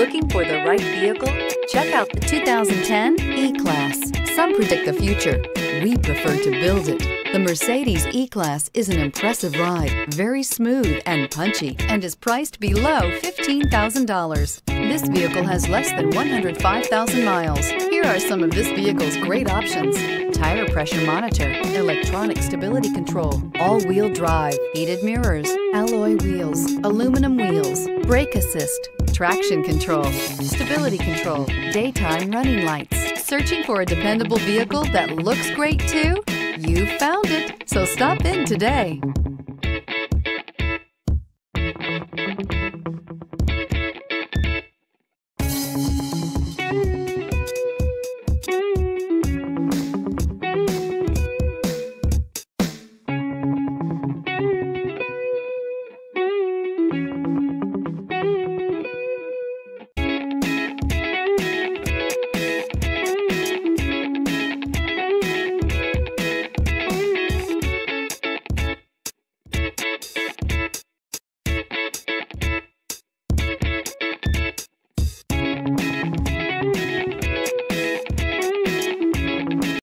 Looking for the right vehicle? Check out the 2010 E-Class. Some predict the future. We prefer to build it. The Mercedes E-Class is an impressive ride, very smooth and punchy, and is priced below $15,000. This vehicle has less than 105,000 miles. Here are some of this vehicle's great options: tire pressure monitor, electronic stability control, all-wheel drive, heated mirrors, alloy wheels, aluminum wheels, brake assist, traction control, stability control, daytime running lights. Searching for a dependable vehicle that looks great too? You found it, so stop in today.